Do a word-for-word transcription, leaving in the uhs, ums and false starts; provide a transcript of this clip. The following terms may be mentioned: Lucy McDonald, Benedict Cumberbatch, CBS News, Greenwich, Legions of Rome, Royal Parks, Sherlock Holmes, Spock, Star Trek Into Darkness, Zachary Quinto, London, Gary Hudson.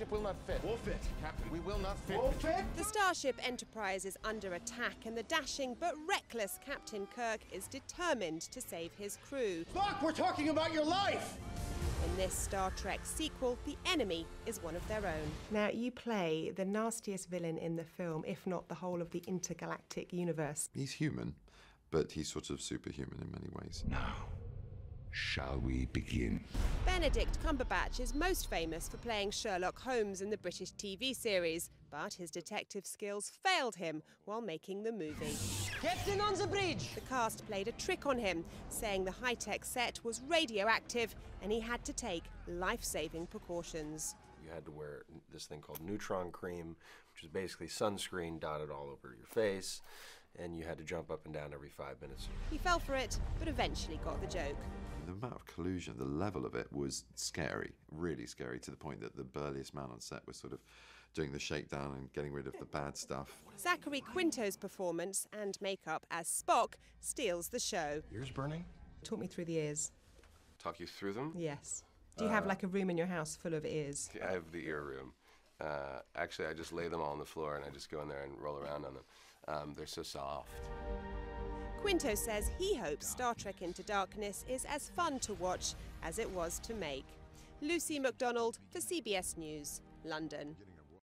ship will not fit. We'll fit, Captain. We will not fit. We'll fit. The Starship Enterprise is under attack, and the dashing but reckless Captain Kirk is determined to save his crew. Spock, we're talking about your life! In this Star Trek sequel, the enemy is one of their own. Now, you play the nastiest villain in the film, if not the whole of the intergalactic universe. He's human, but he's sort of superhuman in many ways. Now, shall we begin? Benedict Cumberbatch is most famous for playing Sherlock Holmes in the British T V series, but his detective skills failed him while making the movie. Captain on the bridge! The cast played a trick on him, saying the high-tech set was radioactive and he had to take life-saving precautions. You had to wear this thing called neutron cream, which is basically sunscreen dotted all over your face, and you had to jump up and down every five minutes. He fell for it, but eventually got the joke. The amount of collusion, the level of it was scary, really scary, to the point that the burliest man on set was sort of doing the shakedown and getting rid of the bad stuff. Zachary Quinto's performance and makeup as Spock steals the show. Ears burning? Talk me through the ears. Talk you through them? Yes. Do you uh, have like a room in your house full of ears? I have the ear room. Uh, actually, I just lay them all on the floor and I just go in there and roll around on them. Um, they're so soft. Quinto says he hopes Star Trek Into Darkness is as fun to watch as it was to make. Lucy McDonald for C B S News, London.